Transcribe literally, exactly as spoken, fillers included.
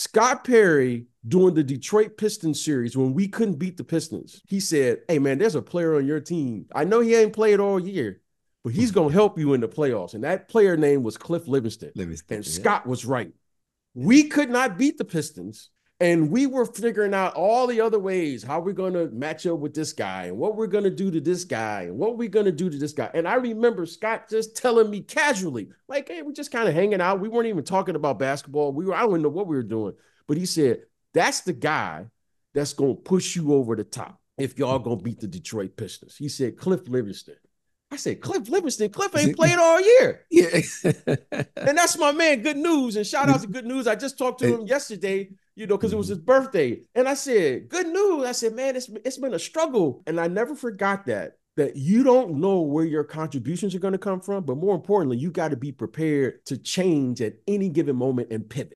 Scott Perry, during the Detroit Pistons series, when we couldn't beat the Pistons, he said, hey, man, there's a player on your team. I know he ain't played all year, but he's going to help you in the playoffs. And that player name was Cliff Levingston. Livingston, and yeah. Scott was right. We could not beat the Pistons, and we were figuring out all the other ways, how we're going to match up with this guy and what we're going to do to this guy and what we're going to do to this guy. And I remember Scott just telling me casually, like, hey, we're just kind of hanging out. We weren't even talking about basketball. We were, I don't know what we were doing. But he said, that's the guy that's going to push you over the top if y'all going to beat the Detroit Pistons. He said, Cliff Levingston. I said, Cliff Livingston, Cliff ain't played all year. Yeah. And that's my man, Good News. And shout out to Good News. I just talked to him yesterday, you know, because it was his birthday. And I said, Good News. I said, man, it's, it's been a struggle. And I never forgot that, that you don't know where your contributions are going to come from. But more importantly, you got to be prepared to change at any given moment and pivot.